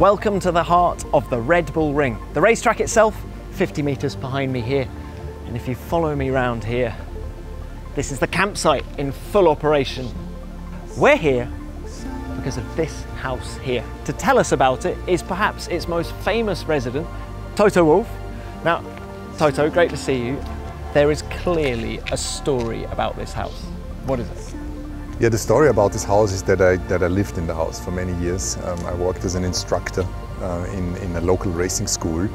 Welcome to the heart of the Red Bull Ring. The racetrack itself, 50 metres behind me here. And if you follow me round here, this is the campsite in full operation. We're here because of this house here. To tell us about it is perhaps its most famous resident, Toto Wolff. Now, Toto, great to see you. There is clearly a story about this house. What is it? Yeah, the story about this house is that I lived in the house for many years. I worked as an instructor in a local racing school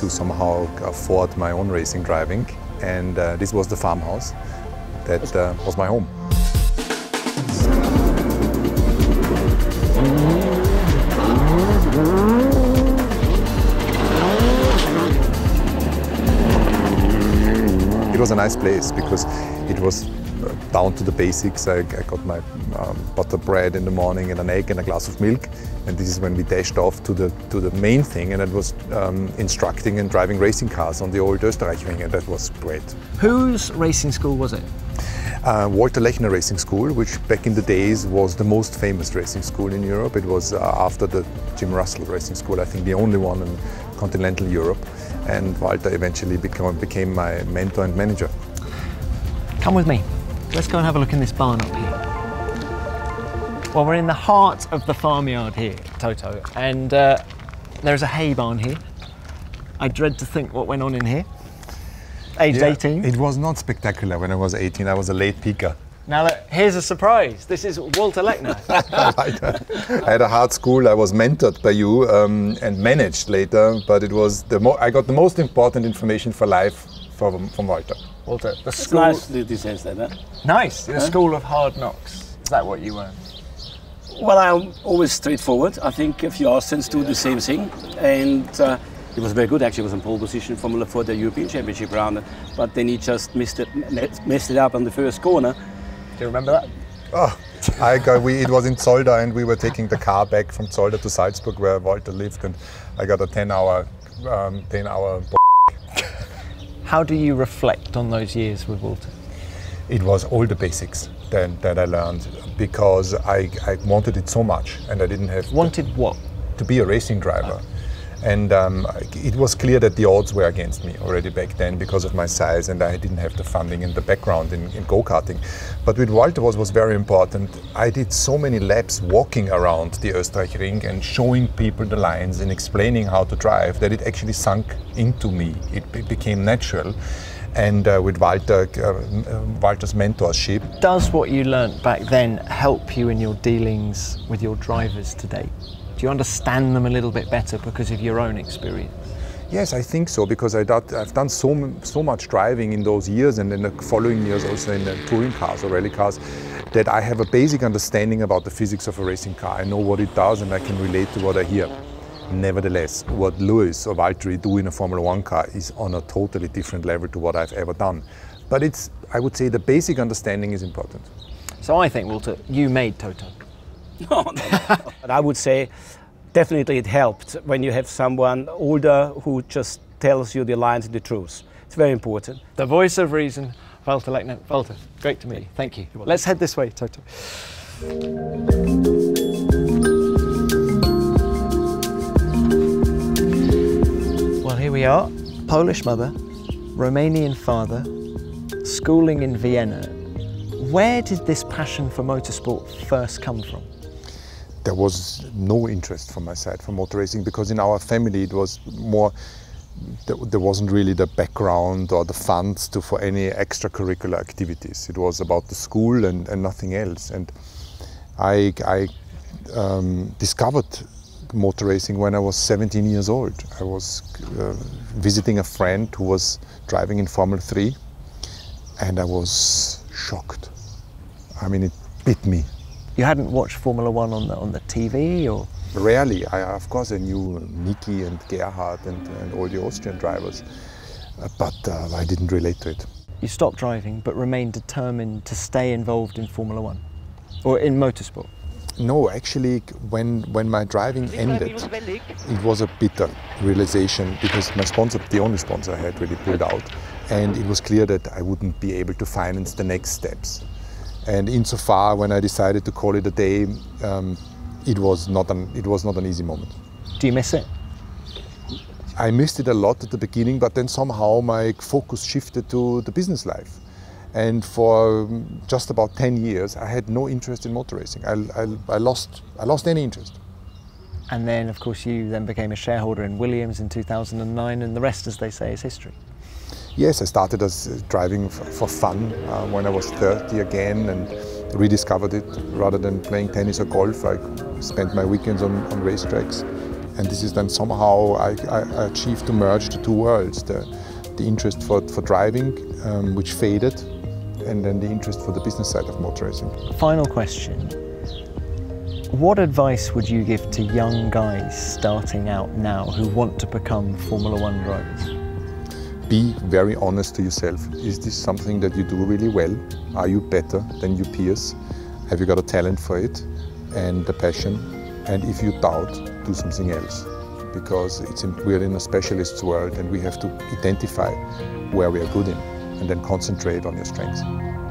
to somehow afford my own racing driving. And this was the farmhouse that was my home. It was a nice place because it was down to the basics. I got my butter bread in the morning and an egg and a glass of milk, and this is when we dashed off to the main thing, and it was instructing and driving racing cars on the old Österreichring, and that was great. Whose racing school was it? Walter Lechner Racing School, which back in the days was the most famous racing school in Europe. It was after the Jim Russell Racing School, I think the only one in continental Europe, and Walter eventually became my mentor and manager. Come with me. Let's go and have a look in this barn up here. Well, we're in the heart of the farmyard here, Toto, and there's a hay barn here. I dread to think what went on in here. Aged 18. It was not spectacular when I was 18. I was a late peaker. Now, here's a surprise. This is Walter Lechner. I had a hard school. I was mentored by you and managed later, but it was I got the most important information for life from Walter. Walter, the school... Nicely designed, huh? Nice, the school of hard knocks. Is that what you were? Well, I'm always straightforward. I think if you ask students to do the same thing, and it was very good, actually. It was in pole position Formula 4, the European Championship round, but then he just messed it up on the first corner. Do you remember that? Oh, it was in Zolder, and we were taking the car back from Zolder to Salzburg, where Walter lived, and I got a 10-hour How do you reflect on those years with Walter? It was all the basics that I learned, because I wanted it so much, and I didn't have... Wanted what? To be a racing driver. Oh. And it was clear that the odds were against me already back then because of my size, and I didn't have the funding and the background in go-karting. But with Walter was very important. I did so many laps walking around the Österreichring and showing people the lines and explaining how to drive that it actually sunk into me. It became natural. And with Walter's mentorship. Does what you learned back then help you in your dealings with your drivers today? Do you understand them a little bit better because of your own experience? Yes, I think so, because I've done so much driving in those years, and in the following years also in the touring cars or rally cars, that I have a basic understanding about the physics of a racing car. I know what it does, and I can relate to what I hear. Nevertheless, what Lewis or Valtteri do in a Formula 1 car is on a totally different level to what I've ever done. But I would say the basic understanding is important. So I think, Walter, you made Toto. No. But I would say definitely it helped when you have someone older who just tells you the lines and the truth. It's very important. The voice of reason, Walter Lechner. Walter, great to meet you. Thank you. Let's head this way, Toto. Well, here we are. Polish mother, Romanian father, schooling in Vienna. Where did this passion for motorsport first come from? There was no interest from my side for motor racing, because in our family it was more, there wasn't really the background or the funds for any extracurricular activities. It was about the school and nothing else. And I discovered motor racing when I was 17 years old. I was visiting a friend who was driving in Formula 3, and I was shocked. I mean, it bit me. You hadn't watched Formula 1 on the TV, or? Rarely. Of course, I knew Niki and Gerhard and all the Austrian drivers, but I didn't relate to it. You stopped driving, but remained determined to stay involved in Formula 1, or in motorsport? No, actually, when my driving ended, it was a bitter realization, because my sponsor, the only sponsor I had, really pulled out, and it was clear that I wouldn't be able to finance the next steps. And insofar, when I decided to call it a day, it was not an easy moment. Do you miss it? I missed it a lot at the beginning, but then somehow my focus shifted to the business life. And for just about 10 years, I had no interest in motor racing. I lost any interest. And then, of course, you then became a shareholder in Williams in 2009, and the rest, as they say, is history. Yes, I started as driving for fun when I was 30 again, and rediscovered it. Rather than playing tennis or golf, I spent my weekends on racetracks. And this is then somehow I achieved to merge the two worlds, the interest for driving, which faded, and then the interest for the business side of motor racing. Final question. What advice would you give to young guys starting out now who want to become Formula One drivers? Be very honest to yourself. Is this something that you do really well? Are you better than your peers? Have you got a talent for it and the passion? And if you doubt, do something else, because we're in a specialist's world and we have to identify where we are good in and then concentrate on your strengths.